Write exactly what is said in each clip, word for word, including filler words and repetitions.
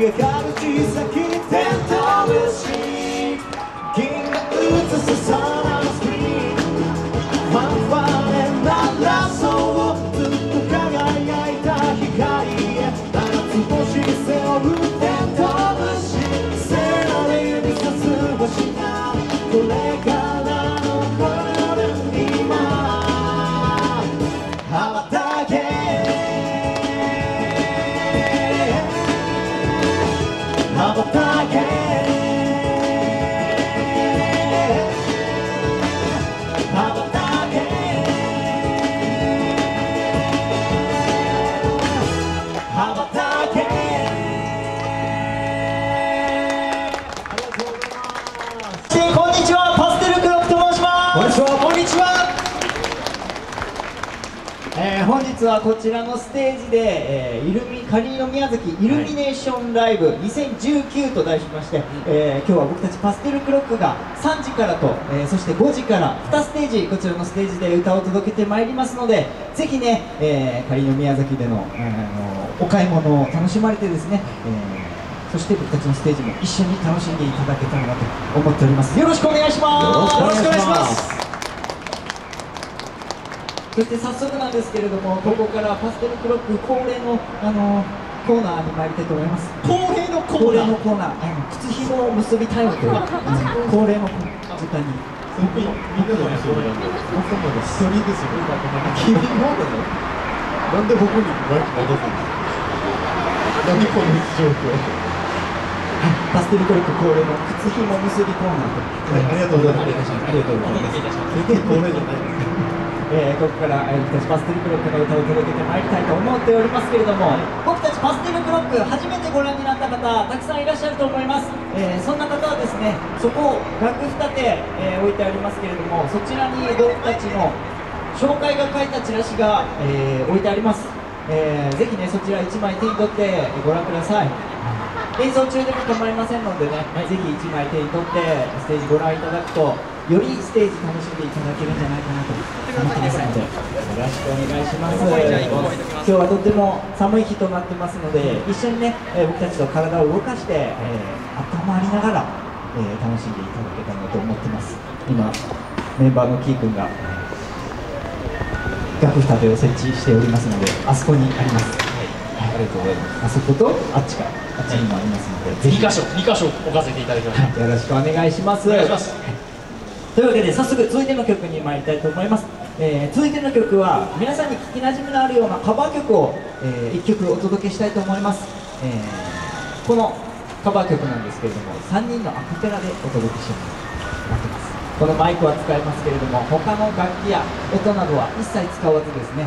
上がる小さきテントウムシ銀が映すサラスクリーンファンファレなラソーをずっと輝いた光へ七つ星背負うテントウムシセラリ指さす星がこれからのこの今羽ばたけ羽ばたけ羽ばたけ羽ばたけありがとうございます。こんにちは、パステルクロックと申します。こんにちは。えー、本日はこちらのステージで、えー、イルミ仮の宮崎イルミネーションライブにせんじゅうきゅうと題しまして、はい、えー、今日は僕たちパステルクロックがさんじからと、えー、そしてごじからにステージ、こちらのステージで歌を届けてまいりますので、ぜひね、えー、仮の宮崎での、えー、お買い物を楽しまれてですね、えー、そして僕たちのステージも一緒に楽しんでいただけたらなと思っております。よろしくお願いします。よろしくお願いします。そして早速なんですけれども、ここからパステルクロック恒例の、あのー、コーナーに参りたいと思います。恒例のコーナー、恒例のコーナー、靴ひもを結びたいという恒例の時間にみんなのやつをやるのが一人ですよ。君もなんで僕にバイク戻すんですか。何この状況。パステルクロック恒例の靴ひも結びコーナーと、ありがとうございます。ありがとうございます。全然恒例じゃないです。えー、ここから、えー、僕たちパステルクロックの歌を届けてまいりたいと思っておりますけれども、僕たちパステルクロック初めてご覧になった方たくさんいらっしゃると思います。えー、そんな方はですね、そこを額二手、えー、置いてありますけれども、そちらに僕たちの紹介が書いたチラシが、えー、置いてあります。えー、ぜひね、そちらいちまい手に取ってご覧ください。演奏中でも構いませんのでね、はい、ぜひいちまい手に取ってステージご覧いただくと、よりステージ楽しんでいただけるんじゃないかなと思ってますので、よろしくお願いします。今日はとっても寒い日となってますので、一緒にね、僕たちと体を動かして、えー、頭ありながら、えー、楽しんでいただけたらなと思ってます。今メンバーのキー君が額二手を設置しておりますので、あそこにあります。ありがとうございます。あそことあっちか、あっちにもありますので、はい、ぜひにかしょ置かせていただきましょう。よろしくお願いします。お願いします。というわけで、早速続いての曲に参りたいと思います。えー、続いての曲は皆さんに聴きなじみのあるようなカバー曲を、えー、いっきょくお届けしたいと思います。えー、このカバー曲なんですけれども、さんにんのアカペラでお届けしようと思ってます。このマイクは使えますけれども、他の楽器や音などは一切使わずですね、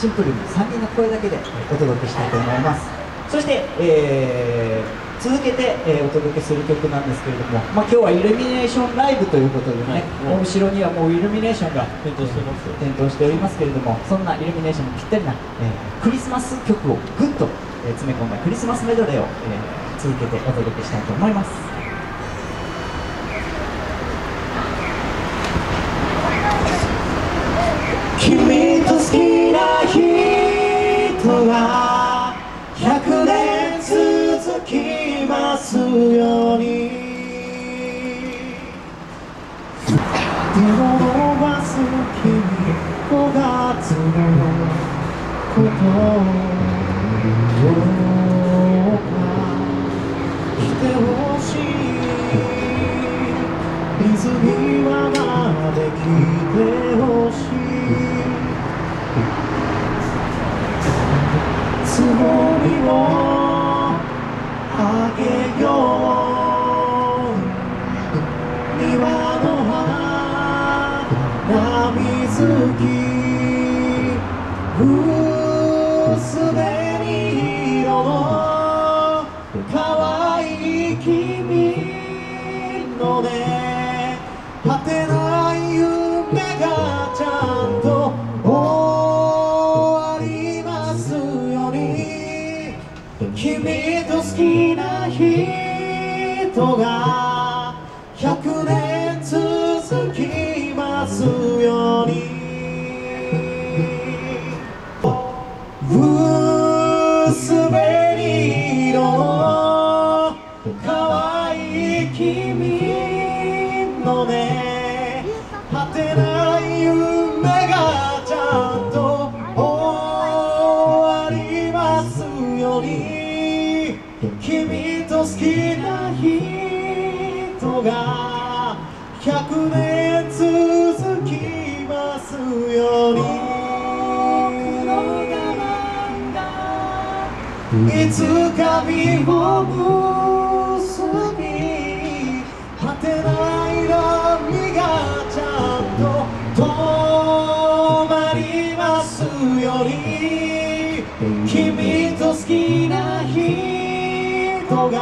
シンプルにさんにんの声だけでお届けしたいと思います。そして、えー続けて、えー、お届けする曲なんですけれども、まあ、今日はイルミネーションライブということでね、はい、後ろにはもうイルミネーションが点灯してます、点灯しておりますけれども、そんなイルミネーションにぴったりな、えー、クリスマス曲をぐっと、えー、詰め込んだクリスマスメドレーを、えー、続けてお届けしたいと思います。君と好きな人が「でも伸ばす君ごがつのことどうかしてほしい」「水際まで来てほしい」「つぼみを」「あげよう」「庭の花水着」「薄紅色の可愛い君のね」「果てない夢がちゃんと終わりますように」「君好きな人がひゃくねん続きますように」「薄紅色の」いつか実を結び果てない波がちゃんと止まりますように、君と好きな人が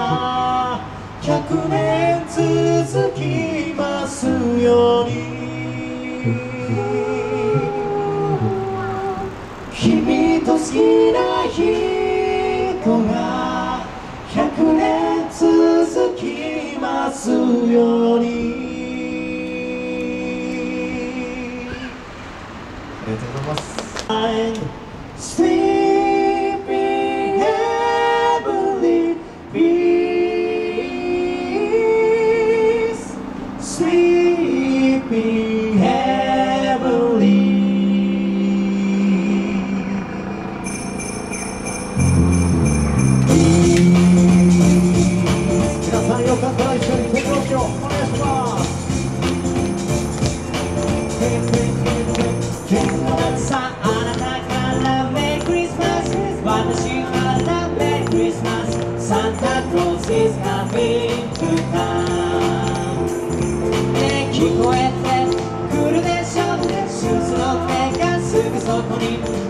ひゃくねん続きますように、君と好きな人がひゃくねん続きますように。ありがとうございます。 Sleeping heavenly peace, Sleeping heavenly Santa Claus is coming to town. ねえ聞こえてくるでしょうね、シューズの手がすぐそこに。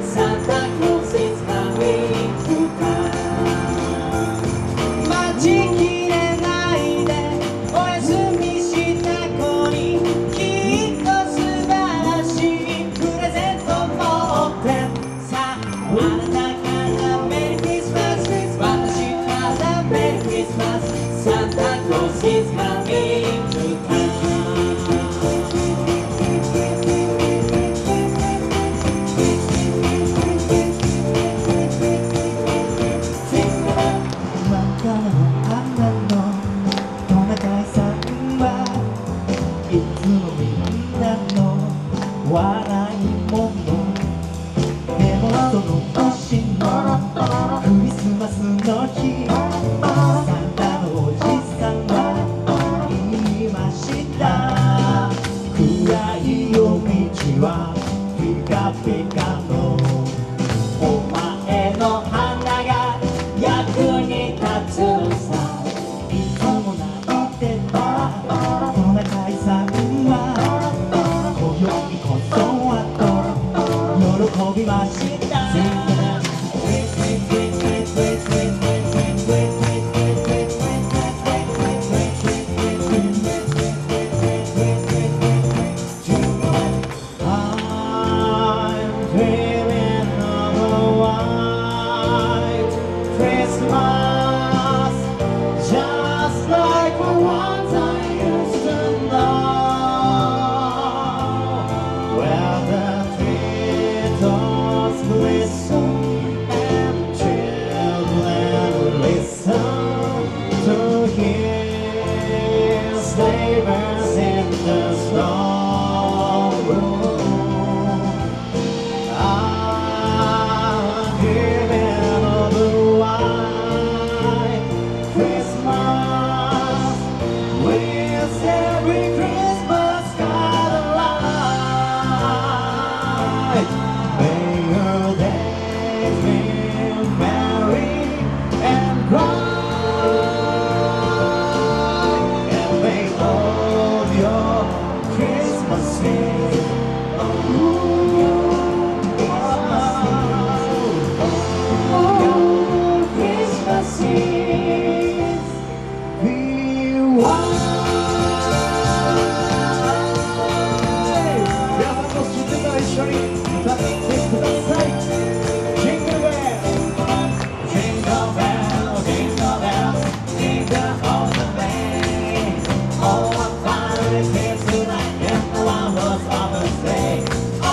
Santa Claus is coming to town. 待ちきれないでおやすみした子にきっと素晴らしいプレゼントを持って、さああなたSanta Claus is coming to town. 真っ赤な花のトナカイさんはいつもみんなの笑いもの、でもその年のクリスマスの日、ピカピカのお前の花が役に立つさ、いつも泣いてたトナカイさんは今宵こそはと喜びました。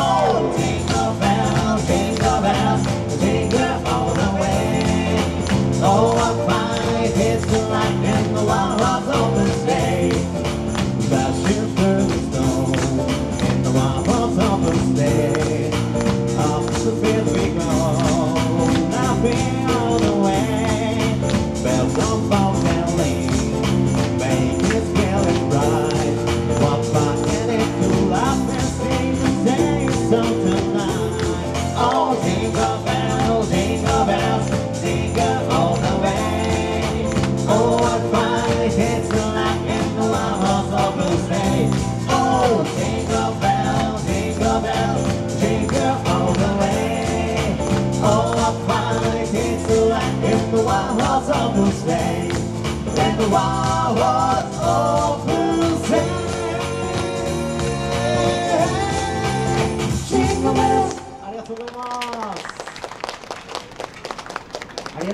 Oh,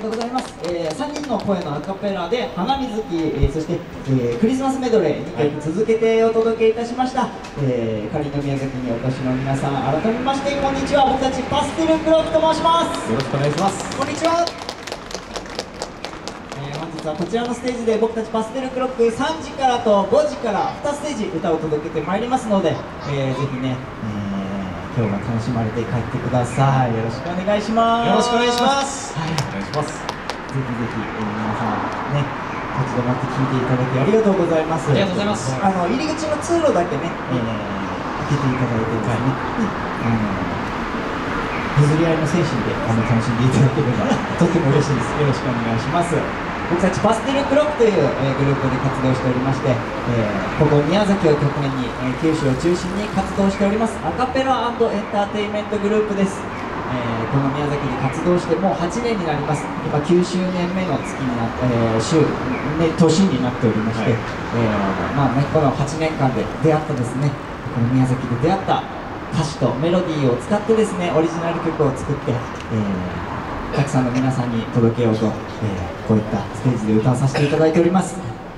がとうございます、えー、さんにんの声のアカペラで「花水木」えー、そして、えー、クリスマスメドレーにきょく続けてお届けいたしました。えー、仮の宮崎にお越しの皆さん、改めましてこんにちは。僕たちパステルクロックと申します。よろしくお願いします。こんにちは。えー、本日はこちらのステージで僕たちパステルクロックさんじからとごじからにステージ歌を届けてまいりますので、えー、ぜひね、えー今日も楽しまれて帰ってください。よろしくお願いします。よろしくお願いします。はい、お願いします。ぜひぜひ、えー、皆さんね、立ち止まって聞いていただきありがとうございます。ありがとうございます。あの入り口の通路だけね、えー、開けていただいてですね、はい、うん、譲り合いの精神であの楽しんでいただければとても嬉しいです。よろしくお願いします。僕たちパステルクロックという、えー、グループで活動しておりまして、えー、ここ宮崎を拠点に、えー、九州を中心に活動しておりますアカペラ&エンターテインメントグループです、えー、この宮崎で活動してもうはちねんになります。今きゅうしゅうねんめの月になって、えー、週、ね、年になっておりまして、はい、えーまあね、このはちねんかんで出会ったですね、この宮崎で出会った歌詞とメロディーを使ってですね、オリジナル曲を作って、えーたくさんの皆さんに届けようと、えー、こういったステージで歌わさせていただいております。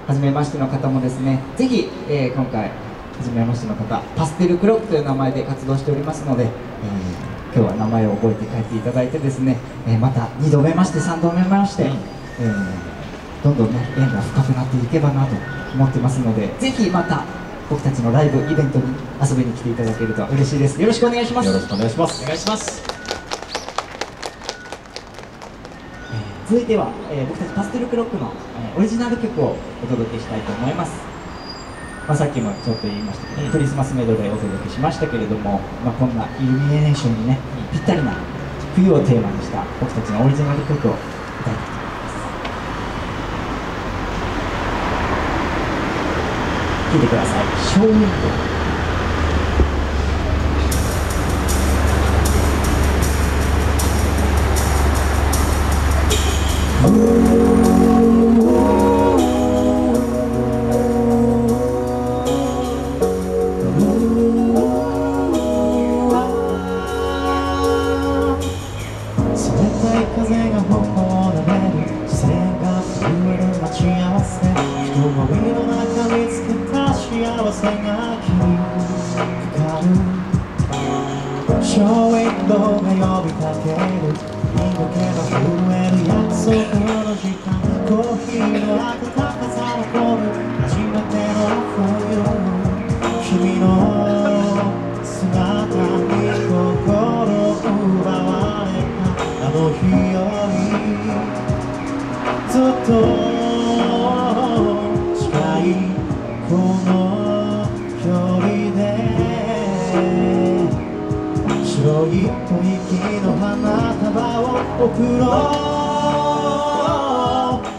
はじめましての方もですね、ぜひ、えー、今回はじめましての方パステルクロックという名前で活動しておりますので、えー、今日は名前を覚えて帰っていただいてですね、えー、またにどめましてさんどめまして、えー、どんどんね縁が深くなっていけばなと思ってますので、ぜひまた僕たちのライブイベントに遊びに来ていただけると嬉しいです。よろしくお願いします。よろしくお願いします。お願いします。続いては、えー、僕たちパステルクロックの、えー、オリジナル曲をお届けしたいと思います。まあ、さっきもちょっと言いましたけど、うん、クリスマスメドレーをお届けしましたけれども、まあ、こんなイルミネーションにね、うん、ぴったりな冬をテーマにした僕たちのオリジナル曲を歌いたいと思います。聴いてください。ショーウィンドウ。ショーウィンドウが呼びかける、見とけば震える約束の時間、コーヒーの温かさ残る初めての冬、君の姿に心奪われたあの日よりずっと近いこの距離で、白い吐息の花束を贈ろう。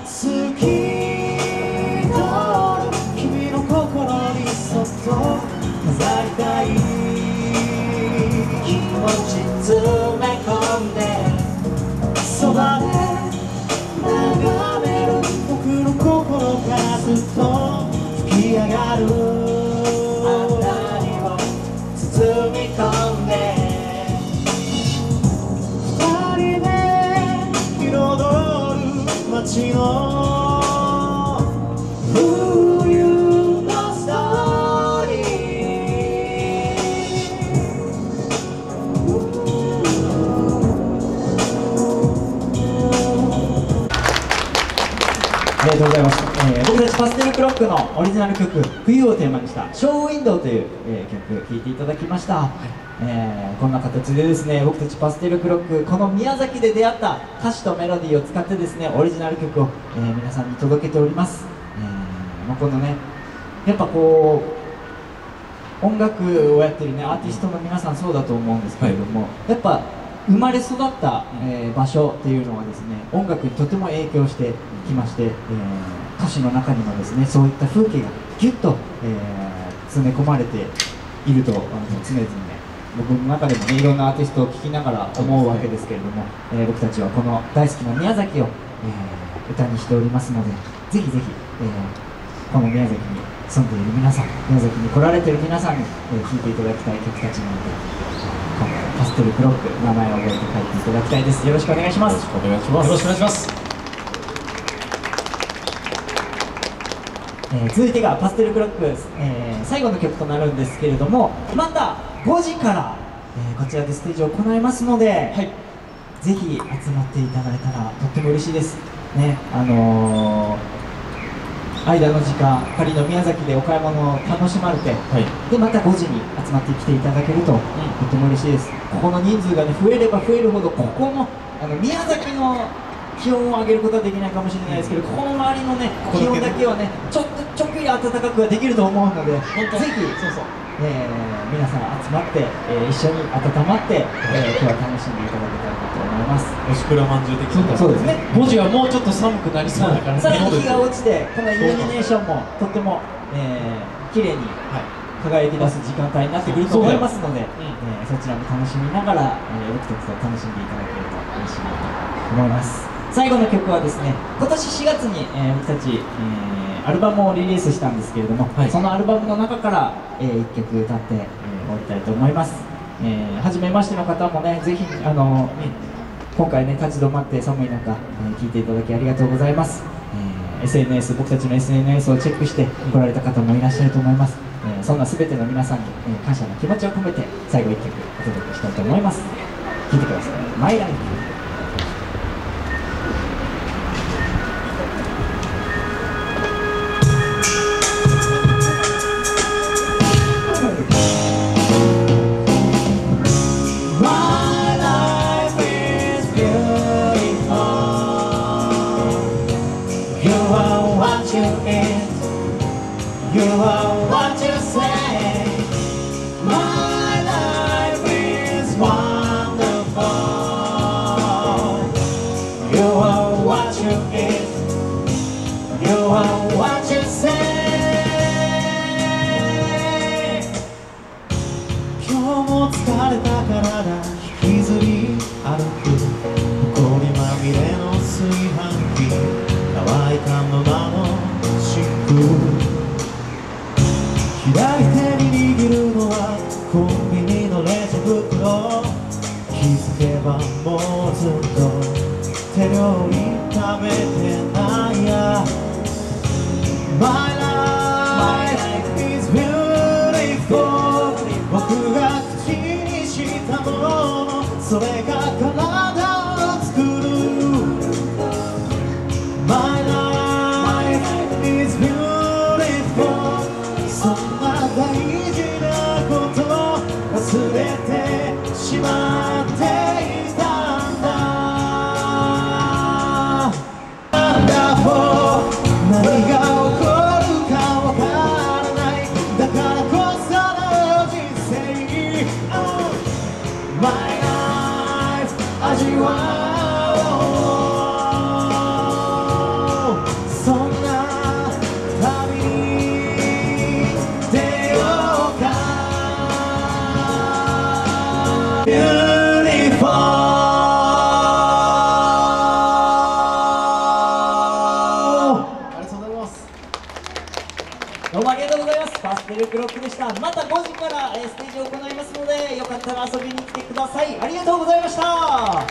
透き通る君の心にそっと飾りたい、気持ち詰め込んでそばで眺める、僕の心がずっと吹き上がる、あなたにも包み込んで街の冬のストーリー。ありがとうございました、えー、僕たちパステルクロックのオリジナル曲「冬」をテーマにした「ショーウィンドウ」という、えー、曲聴いていただきました、はい。えー、こんな形でですね、僕たちパステルクロック、この宮崎で出会った歌詞とメロディーを使ってですね、オリジナル曲を、えー、皆さんに届けております。えーまあ、このね、やっぱこう音楽をやってるねアーティストの皆さんそうだと思うんですけれども、はい、やっぱ生まれ育った、えー、場所っていうのはですね、音楽にとても影響してきまして、えー、歌詞の中にもですね、そういった風景がギュッと、えー、詰め込まれていると、あの常々ね、僕の中でもね、いろんなアーティストを聴きながら思うわけですけれども、えー、僕たちはこの大好きな宮崎を、えー、歌にしておりますので、ぜひぜひ、えー、この宮崎に住んでいる皆さん、宮崎に来られている皆さんに聴、えー、いていただきたい曲たちなので、今回パステルクロック、名前を覚えて書いていただきたいです。よろしくお願いします。よろしくお願いします。よろしくお願いします。えー、続いてがパステルクロック、えー、最後の曲となるんですけれども、またごじから、えー、こちらでステージを行いますので、はい、ぜひ集まっていただいたらとっても嬉しいです。ね、あのー間の時間、仮の宮崎でお買い物を楽しまれて、はい、でまたごじに集まってきていただけると、うん、とても嬉しいです。ここの人数が、ね、増えれば増えるほど、ここの、あの宮崎の気温を上げることはできないかもしれないですけど、ここの周りの、ね、気温だけは、ね、ちょっとちょっぴり暖かくはできると思うので、本当ぜひそうそう、えー、皆さん集まって、えー、一緒に温まって、えー、今日は楽しんでいただけたらと思います。おしくらまんじゅう的な、そうですね。文字はもうちょっと寒くなりそうだから、ね、さらに日が落ちて、このイルミネーションもとっても、えー、綺麗に輝き出す時間帯になってくると思いますので、そちらも楽しみながら、えー、よくとくと楽しんでいただければ嬉しいなと思います。最後の曲はですね、今年しがつに、えー、僕たち、えー、アルバムをリリースしたんですけれども、はい、そのアルバムの中から、えー、いっきょく歌って、えー、終わりたいと思います。えー、初めましての方もね、ぜひ、あのー、今回ね、立ち止まって寒い中、えー、聴いていただきありがとうございます。えー、エスエヌエス、僕たちの エスエヌエス をチェックして来られた方もいらっしゃると思います。えー、そんな全ての皆さんに、えー、感謝の気持ちを込めて、最後いっきょくお届けしたいと思います。聴いてください。マイライフ。You are what you say. My life is wonderful. You are what you eat. You are what you say. 今日も疲れた体引きずり歩く埃まみれの炊飯器、乾いたままのシンク、左手に握るのはコンビニのレジ袋、気づけばもうずっと手料理食べてないや。 My life is beautiful。 僕が口にしたもの、それが体を作る。 My life is beautiful。そんな大事なことを忘れてしまっていたんだ。なんだろう、何が起こるかわからない、だからこその人生、oh, My life 味わおう。そんな旅にどうもありがとうございます。パステルクロックでした。またごじからステージを行いますので、よかったら遊びに来てください。ありがとうございました。